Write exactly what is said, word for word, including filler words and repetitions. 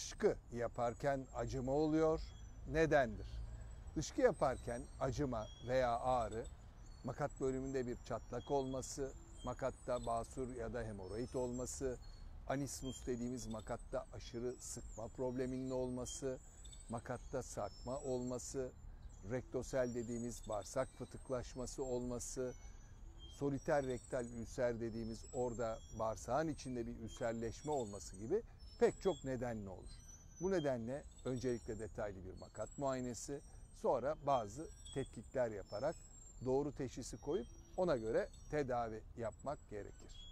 Dışkı yaparken acıma oluyor. Nedendir? Dışkı yaparken acıma veya ağrı, makat bölümünde bir çatlak olması, makatta basur ya da hemoroid olması, anismus dediğimiz makatta aşırı sıkma probleminin olması, makatta sarkma olması, rektosel dediğimiz bağırsak fıtıklaşması olması, soliter rektal ülser dediğimiz orada bağırsağın içinde bir ülserleşme olması gibi pek çok nedenle olur. Bu nedenle öncelikle detaylı bir makat muayenesi, sonra bazı tetkikler yaparak doğru teşhisi koyup ona göre tedavi yapmak gerekir.